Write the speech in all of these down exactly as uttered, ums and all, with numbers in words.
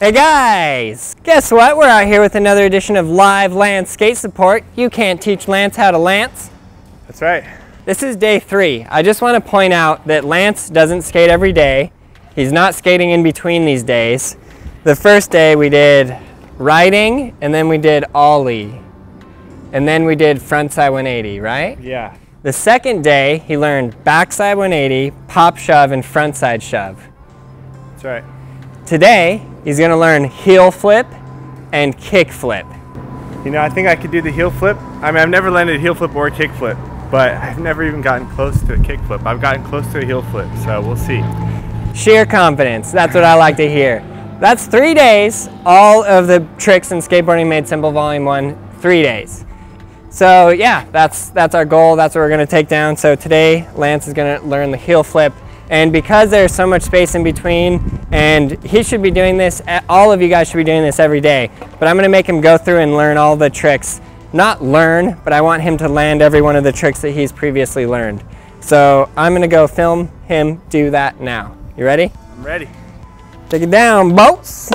Hey guys! Guess what? We're out here with another edition of Live Lance Skate Support. You can't teach Lance how to lance. That's right. This is day three. I just want to point out that Lance doesn't skate every day. He's not skating in between these days. The first day we did riding, and then we did ollie. And then we did frontside one eighty, right? Yeah. The second day he learned backside one eighty, pop shove, and frontside shove. That's right. Today, he's gonna learn heel flip and kick flip. You know, I think I could do the heel flip. I mean, I've never landed a heel flip or a kick flip, but I've never even gotten close to a kick flip. I've gotten close to a heel flip, so we'll see. Sheer confidence, that's what I like to hear. That's three days, all of the tricks in Skateboarding Made Simple Volume one, three days. So yeah, that's, that's our goal, that's what we're gonna take down. So today, Lance is gonna learn the heel flip. And because there's so much space in between, and he should be doing this, all of you guys should be doing this every day, but I'm gonna make him go through and learn all the tricks. Not learn, but I want him to land every one of the tricks that he's previously learned. So I'm gonna go film him do that now. You ready? I'm ready. Take it down, boats.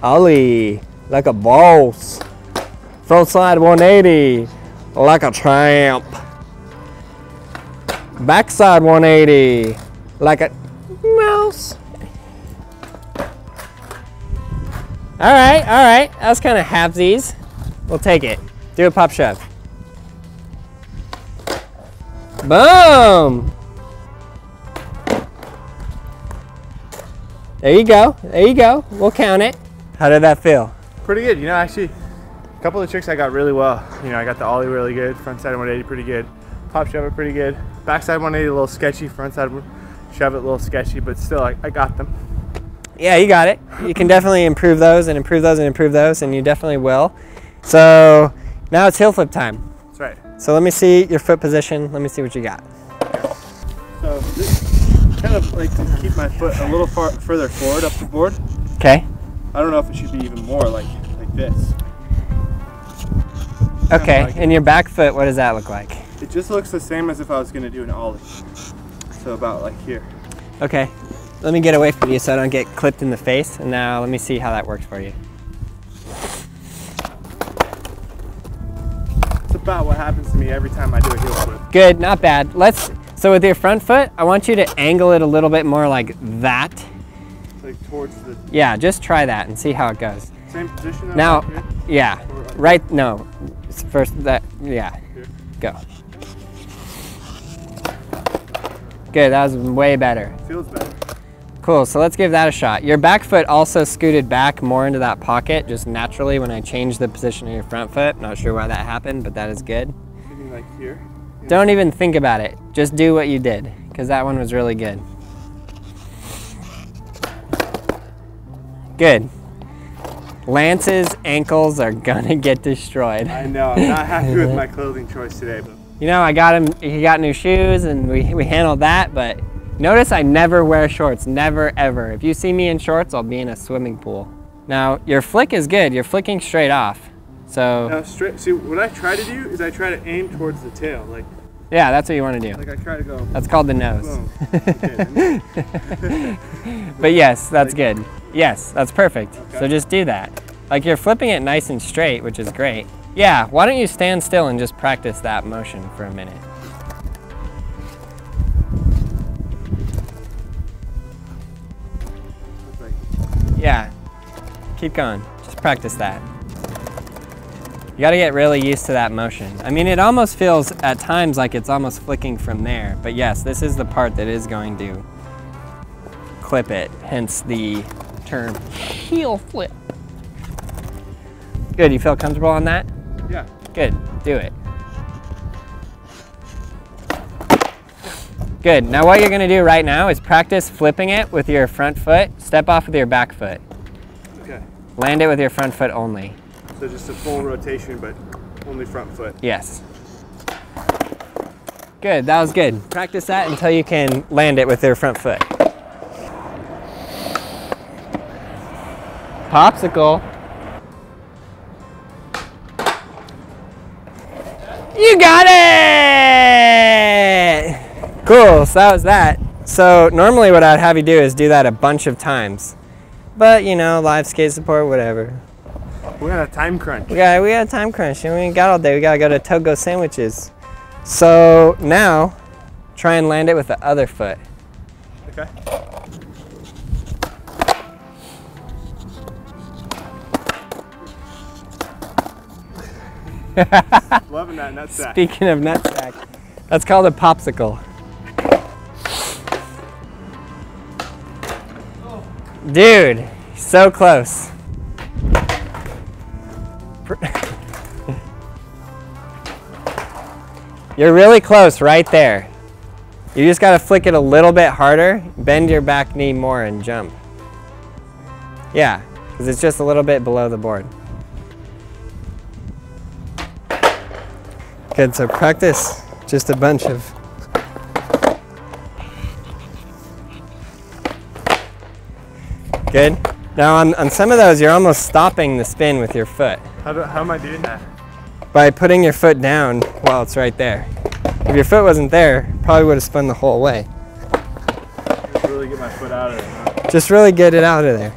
Ollie, like a boss. Frontside one eighty, like a tramp. Backside one eighty, like a mouse. All right, all right, that was kind of halfsies. We'll take it. Do a pop shove. Boom! There you go, there you go. We'll count it. How did that feel? Pretty good, you know, actually, a couple of the tricks I got really well. You know, I got the ollie really good, frontside one eighty pretty good. Pop shove it pretty good. Backside one eighty a little sketchy, frontside shove it a little sketchy, but still I, I got them. Yeah, you got it. You can definitely improve those and improve those and improve those, and you definitely will. So now it's heel flip time. That's right. So let me see your foot position. Let me see what you got. So this kind of like to keep my foot a little far, further forward up the board. Okay. I don't know if it should be even more like, like this. Okay, like and it. Your back foot, what does that look like? It just looks the same as if I was going to do an ollie. So about like here. Okay, let me get away from you so I don't get clipped in the face. And now let me see how that works for you. It's about what happens to me every time I do a heel flip. Good, not bad. Let's. So with your front foot, I want you to angle it a little bit more like that. Like towards the... Yeah, just try that and see how it goes. Same position? Now, right here? Yeah, right, right, no. It's first, that, yeah, here. Go. Good, that was way better. Feels better. Cool, so let's give that a shot. Your back foot also scooted back more into that pocket just naturally when I changed the position of your front foot. Not sure why that happened, but that is good. Maybe like here. Yeah. Don't even think about it. Just do what you did, because that one was really good. Good. Lance's ankles are gonna get destroyed. I know, I'm not happy with my clothing choice today, but. You know, I got him, he got new shoes and we, we handled that, but notice I never wear shorts, never ever. If you see me in shorts, I'll be in a swimming pool. Now, your flick is good, you're flicking straight off, so. Now, straight, see, what I try to do is I try to aim towards the tail, like. Yeah, that's what you want to do. Like I try to go. That's called the nose. Okay. But yes, that's like, good. Yes, that's perfect. Okay. So just do that. Like you're flipping it nice and straight, which is great. Yeah, why don't you stand still and just practice that motion for a minute. Yeah, keep going. Just practice that. You gotta get really used to that motion. I mean, it almost feels at times like it's almost flicking from there, but yes, this is the part that is going to clip it, hence the term heel flip. Good, you feel comfortable on that? Yeah. Good, do it. Good, now what you're gonna do right now is practice flipping it with your front foot, step off with your back foot. Okay. Land it with your front foot only. So just a full rotation, but only front foot. Yes. Good, that was good. Practice that until you can land it with your front foot. Popsicle. You got it! Cool, so that was that. So normally what I'd have you do is do that a bunch of times. But you know, live skate support, whatever. We got a time crunch. Yeah, we got a time crunch and we ain't got all day. We gotta go to Togo Sandwiches. So now, try and land it with the other foot. Okay. Loving that nutsack. Speaking of nutsack, that's called a popsicle. Dude, so close. You're really close right there. You just gotta flick it a little bit harder, bend your back knee more and jump. Yeah, because it's just a little bit below the board. Good, so practice just a bunch of. Good. Now on, on some of those, you're almost stopping the spin with your foot. How, do, how am I doing that? By putting your foot down while it's right there. If your foot wasn't there, probably would have spun the whole way. Just really get my foot out of there. Huh? Just really get it out of there.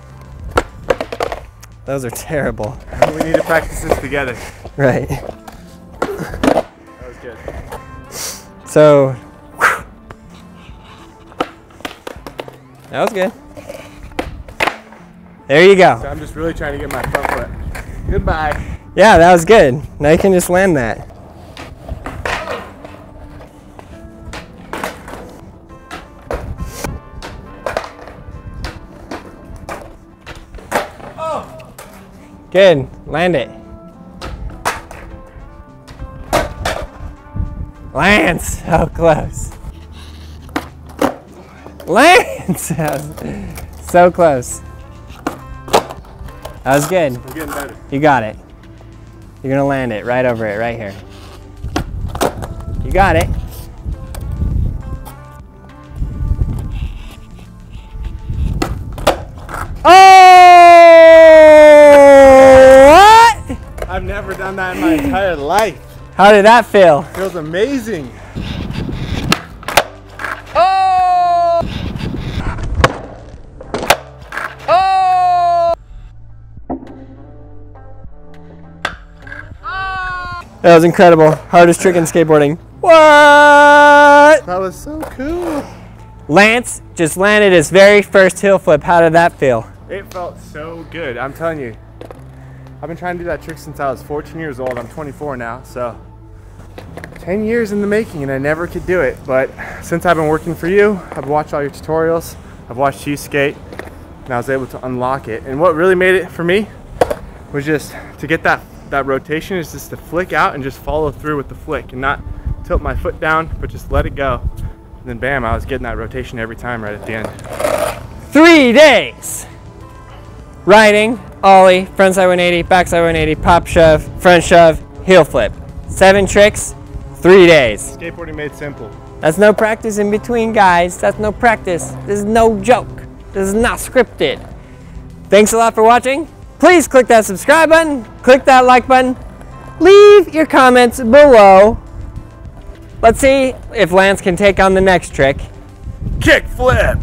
Those are terrible. We need to practice this together. Right. That was good. So, whew. That was good. There you go. So I'm just really trying to get my front foot. Goodbye. Yeah, that was good. Now you can just land that. Oh. Good. Land it. Lance, so close. Lance, so close. That was good. We're getting better. You got it. You're gonna land it right over it, right here. You got it. Oh! What? I've never done that in my entire life. How did that feel? It feels amazing. That was incredible. Hardest trick in skateboarding. What? That was so cool. Lance just landed his very first heel flip. How did that feel? It felt so good. I'm telling you, I've been trying to do that trick since I was fourteen years old. I'm twenty-four now, so ten years in the making, and I never could do it. But since I've been working for you, I've watched all your tutorials, I've watched you skate, and I was able to unlock it. And what really made it for me was just to get that that rotation is just to flick out and just follow through with the flick and not tilt my foot down, but just let it go. And then bam, I was getting that rotation every time right at the end. Three days. Riding, ollie, frontside one eighty, backside one eighty, pop shove, front shove, heel flip. Seven tricks, three days. Skateboarding made simple. That's no practice in between, guys. That's no practice. This is no joke. This is not scripted. Thanks a lot for watching. Please click that subscribe button, click that like button, leave your comments below. Let's see if Lance can take on the next trick. Kickflip!